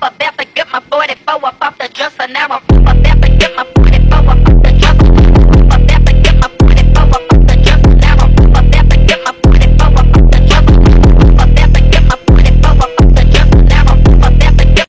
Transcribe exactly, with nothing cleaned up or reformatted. About to get my forty-four up off the dresser. Now I'm about to get my